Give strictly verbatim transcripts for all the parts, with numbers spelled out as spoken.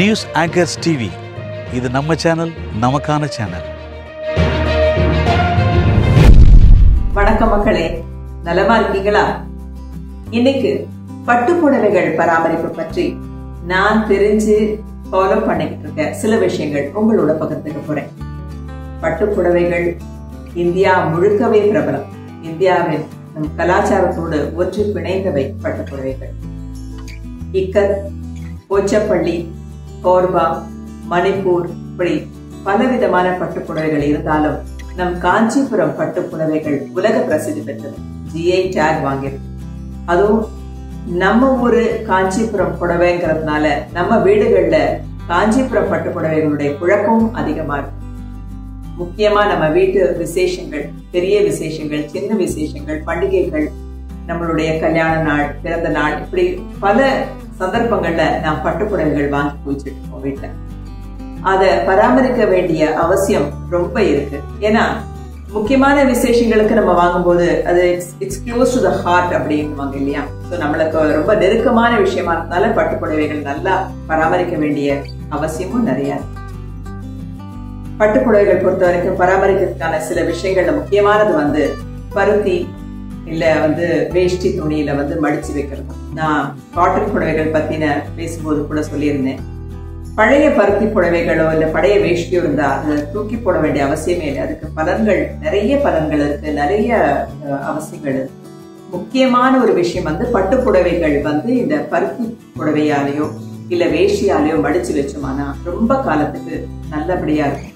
News Anchors T V. This is our channel, Namakana channel. வணக்கம் மக்களே, நலமா இருக்கீங்களா? இன்னைக்கு பட்டுப்புடவைகள் பராமரிப்பு பற்றி நான் தெரிஞ்சு ஃபாலோ பண்ணிட்டு இருக்க சில விஷயங்கள் உங்களோட பகிர்ந்துக்க போறேன். பட்டுப்புடவைகள் இந்தியா முழுக்கவே பிரபலம். இந்தியாவில் நம் கலாச்சாரத்தோடு ஒற்றி பிணைந்தவை பட்டுப்புடவைகள். இக்கர், போச்சப்பள்ளி, கோர்பா, மணிப்பூர் இப்படி பலவிதமான பட்டுப்புடவைகள் இருந்தாலும் நம் காஞ்சிபுரம் பட்டுப்புடவைகள் உலக பிரசித்தி பெற்றது. ஜிஐ டேக் வாங்கியிருக்கு. அதுவும் நம்ம ஊரு காஞ்சிபுரம் புடவைங்கிறதுனால நம்ம வீடுகள்ல காஞ்சிபுரம் பட்டுப்புடவைகளுடைய புழக்கமும் அதிகமா இருக்கும். முக்கியமா நம்ம வீட்டு விசேஷங்கள், பெரிய விசேஷங்கள், சின்ன விசேஷங்கள், பண்டிகைகள், நம்மளுடைய கல்யாண நாள், பிறந்த நாள் இப்படி பல சந்தர்ப்பங்கள்ல நாம் பட்டுப்புடவைகள் வாங்கி குவிச்சிட்டு இருக்கோம் வீட்டுல. அத பராமரிக்க வேண்டிய அவசியம் ரொம்ப இருக்கு. ஏன்னா முக்கியமான விசேஷங்களுக்கு நம்ம வாங்கும்போது அது it's close to the heart அப்படின்னுவாங்க இல்லையா? ஸோ நம்மளுக்கு ரொம்ப நெருக்கமான விஷயமா இருந்தால பட்டுப்புடவைகள் நல்லா பராமரிக்க வேண்டிய அவசியமும் நிறைய. பட்டுப்புடவைகள் பொறுத்த வரைக்கும் பராமரிக்கிறதுக்கான சில விஷயங்கள்ல முக்கியமானது வந்து பருத்தி இல்ல வந்து வேஷ்டி துணியில வந்து மடிச்சு வைக்கிறது. நான் காட்டன் புடவைகள் பத்தின பேசும்போது கூட சொல்லியிருந்தேன், பழைய பருத்தி புடவைகளோ இல்ல பழைய வேஷ்டியோ இருந்தா அதை தூக்கி போட வேண்டிய அவசியமே இல்லை. அதுக்கு பலன்கள், நிறைய பலன்கள் இருக்கு, நிறைய அவசியங்கள் இருக்கு. முக்கியமான ஒரு விஷயம் வந்து பட்டு புடவைகள் வந்து இந்த பருத்தி புடவையாலேயோ இல்ல வேஷ்டியாலேயோ மடிச்சு வச்சோம்னா ரொம்ப காலத்துக்கு நல்லபடியா இருக்கும்.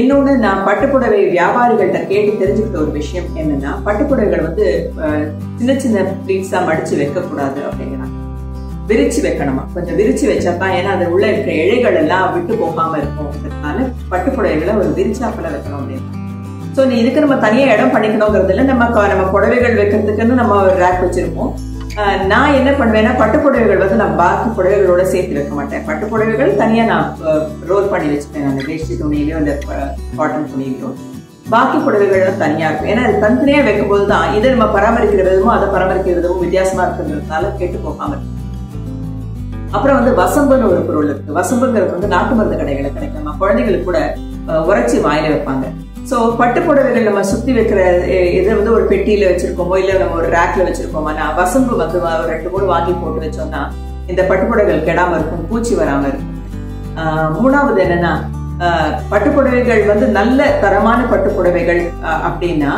இன்னொன்னு, நான் பட்டுப்புடவை வியாபாரிகள்கிட்ட கேட்டு தெரிஞ்சுக்கிட்ட ஒரு விஷயம் என்னன்னா, பட்டுப்புடவைகள் வந்து சின்ன சின்ன பிளீட்ஸா மடிச்சு வைக்க கூடாது அப்படிங்கிறாங்க. விரிச்சு வைக்கணுமா, கொஞ்சம் விரிச்சு வச்சாதான், ஏன்னா அது உள்ள இருக்கிற இழைகள் எல்லாம் விட்டு போகாம இருக்கும்னால பட்டுப்புடவைகளை ஒரு விரிச்சாப்பல வைக்கணும் அப்படின்னா. சோ நீ இதுக்கு நம்ம தனியா இடம் பண்ணிக்கணுங்கிறது இல்லை. நம்ம நம்ம புடவைகள் வைக்கிறதுக்குன்னு நம்ம ஒரு ரேக் வச்சிருப்போம். நான் என்ன பண்ணுவேன்னா, பட்டுப்புடவைகள் வந்து நான் பாக்கி புடவைகளோட சேர்த்து வைக்க மாட்டேன். பட்டுப்புடவைகள் தனியா நான் ரோல் பண்ணி வச்சுப்பேன். அந்த வேஷ்டி துணியிலோ இந்த காட்டன் துணியிலோ பாக்கி புடவைகள் தனியா இருக்கும். ஏன்னா அது தனித்தனியா வைக்கும் போதுதான் இதை நம்ம பராமரிக்கிற விதமும் அதை பராமரிக்கிற விதமும் வித்தியாசமா இருக்கிறதுனால கெட்டு போகாம இருக்கு. அப்புறம் வந்து வசம்புன்னு ஒரு பொருள் இருக்கு. வசம்புங்கிறது வந்து நாட்டு மருந்து கடைகளை கிடைக்கும். நம்ம குழந்தைகளுக்கு கூட உரைச்சி வாயில வைப்பாங்க. சோ பட்டு புடவைகள் நம்ம சுத்தி வைக்கிற இது வந்து ஒரு பெட்டியில வச்சிருக்கோமோ இல்ல நம்ம ஒரு ரேக்ல வச்சிருக்கோமானா வசம்பு வந்து ஒரு ரெண்டு மூணு வாங்கி போட்டு வச்சோம்னா இந்த பட்டு புடவைகள் கெடாம இருக்கும், பூச்சி வராம இருக்கும். ஆஹ் மூணாவது என்னன்னா, பட்டு புடவைகள் வந்து நல்ல தரமான பட்டு புடவைகள் அப்படின்னா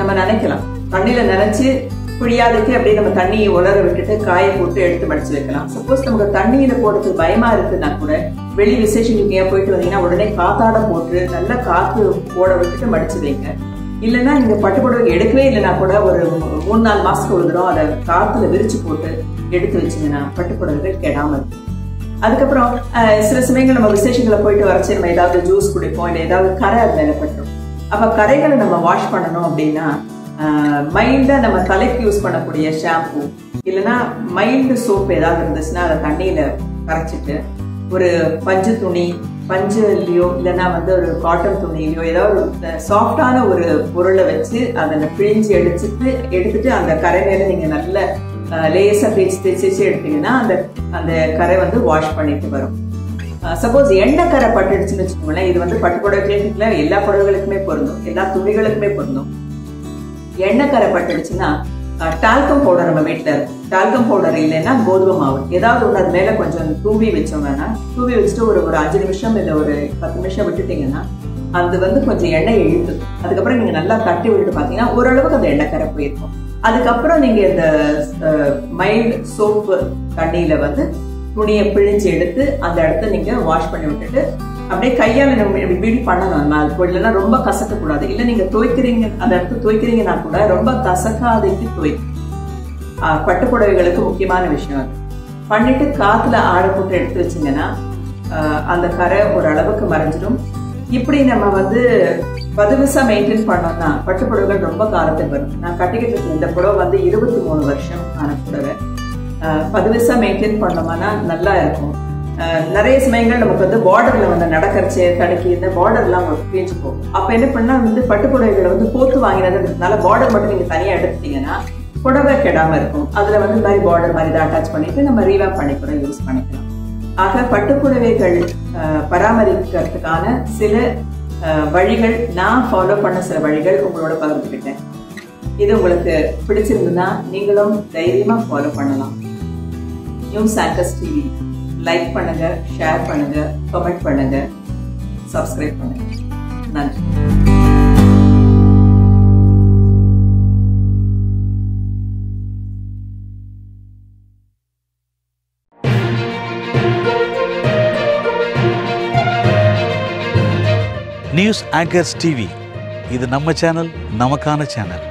நம்ம நினைக்கலாம் தண்ணியில நினைச்சு புழியாதுக்கு அப்படியே நம்ம தண்ணியை உலர விட்டுட்டு காய போட்டு எடுத்து மடிச்சு வைக்கலாம். சப்போஸ் நமக்கு தண்ணியில போடுறதுக்கு பயமா இருக்குன்னா கூட வெளி விசேஷங்களுக்கு ஏன் போயிட்டு வந்தீங்கன்னா உடனே காத்தாட போட்டு நல்லா காத்து போட விட்டுட்டு மடிச்சு வைங்க. இல்லைன்னா நீங்க பட்டுப்புடவை எடுக்கவே இல்லைன்னா கூட ஒரு மூணு நாலு மாசத்துக்கு ஒரு தடவை அதை காத்துல விரிச்சு போட்டு எடுத்து வச்சிங்கன்னா பட்டுப்புடவைகள் கெடாம இருக்கும். அதுக்கப்புறம் சில சமயங்கள் நம்ம விசேஷங்களை போயிட்டு வரச்சு நம்ம ஏதாவது ஜூஸ் குடிப்போம், இல்லை ஏதாவது கரை அது மேல பட்டுரும். அப்ப கரைகளை நம்ம வாஷ் பண்ணணும் அப்படின்னா மைல்டா நம்ம தலைக்கு யூஸ் பண்ணக்கூடிய ஷாம்பு இல்லைன்னா மைல்டு சோப்பு ஏதாவது இருந்துச்சுன்னா அதை தண்ணியில கரைச்சிட்டு ஒரு பஞ்சு துணி, பஞ்சுலையோ இல்லைன்னா வந்து ஒரு காட்டன் துணியிலையோ ஏதாவது சாஃப்டான ஒரு பொருளை வச்சு அதை பிழிஞ்சு எடுத்துட்டு எடுத்துட்டு அந்த கரை மேல நீங்க நல்ல லேசா தேய்ச்சி தேய்ச்சி எடுத்தீங்கன்னா அந்த அந்த கரை வந்து வாஷ் பண்ணிட்டு வரும். சப்போஸ் எண்ணெய் கரை பட்டுடுச்சுன்னு வச்சுக்கோங்களேன், இது வந்து பட்டு புடவைகளுக்குல எல்லா புடவைகளுக்குமே பொருந்தும், எல்லா துணிகளுக்குமே பொருந்தும். எண்ணெய் கரை பட்டுடுச்சுன்னா டால்கம் பவுடர் நம்ம வீட்டில் இருக்கும். டால்கம் பவுடர் இல்லைன்னா கோதுமை மாவு ஏதாவது ஒன்று அது மேலே கொஞ்சம் தூவி வச்சோம்னா, தூவி வச்சுட்டு ஒரு ஒரு அஞ்சு நிமிஷம் இல்லை ஒரு பத்து நிமிஷம் விட்டுட்டீங்கன்னா அது வந்து கொஞ்சம் எண்ணெய் இழுத்து, அதுக்கப்புறம் நீங்கள் நல்லா தட்டி விட்டுட்டு பார்த்தீங்கன்னா ஓரளவுக்கு அந்த எண்ணெய் கரை போயிருக்கும். அதுக்கப்புறம் நீங்கள் இந்த மைல்டு சோப்பு தண்ணியில் வந்து துணியை பிழிஞ்சு எடுத்து அந்த இடத்த நீங்கள் வாஷ் பண்ணி விட்டுட்டு அப்படியே கையால இப்படி பண்ணணும். அது போடலன்னா ரொம்ப கசக்க கூடாது. இல்ல நீங்க துவைக்கிறீங்க அந்த இடத்துல துவைக்கிறீங்கன்னா கூட ரொம்ப கசக்காதைக்கு துவைக்கும். பட்டு புடவைகளுக்கு முக்கியமான விஷயம் அது பண்ணிட்டு காத்துல ஆட போட்டு எடுத்து வச்சிங்கன்னா அந்த கரை ஒரு அளவுக்கு மறைஞ்சிடும். இப்படி நம்ம வந்து பதுவிசா மெயின்டைன் பண்ணோம்னா பட்டு புடவைகள் ரொம்ப காலத்துக்கு வரும். நான் கட்டிக்கிட்டு இருக்க இந்த புடவை வந்து இருபத்தி மூணு வருஷம் ஆன புடவை. பதுவிசா மெயின்டைன் பண்ணோம்னா நல்லா இருக்கும். நிறைய சமயங்கள் நமக்கு வந்து பார்டர்ல வந்து நடக்கிறச்சு தடுக்கி இந்த பார்டர்லாம் உங்களுக்கு பேஞ்சு போகும். அப்ப என்ன பண்ணா வந்து பட்டு புடவைகளை வந்து போத்து வாங்கினதுனால பார்டர் மட்டும் நீங்க தனியா எடுத்துட்டீங்கன்னா புடவை கெடாம இருக்கும். அதுல வந்து மாதிரி பார்டர் மாதிரி தான் அட்டாச் பண்ணிட்டு நம்ம ரீவாப் பண்ணி கூட யூஸ் பண்ணிக்கலாம். ஆக பட்டுப்புடவைகள் பராமரிக்கிறதுக்கான சில வழிகள், நான் ஃபாலோ பண்ண சில வழிகள் உங்களோட பகிர்ந்துக்கிட்டேன். இது உங்களுக்கு பிடிச்சிருந்ததுன்னா நீங்களும் தைரியமாக ஃபாலோ பண்ணலாம். நியூஸ் ஆங்கர்ஸ் டிவி லைக் பண்ணுங்க, ஷேர் பண்ணுங்க, கமெண்ட் பண்ணுங்க, சப்ஸ்கிரைப் பண்ணுங்க. நன்றி. நியூஸ் ஆங்கர்ஸ் டிவி, இது நம்ம சேனல், நமக்கான சேனல்.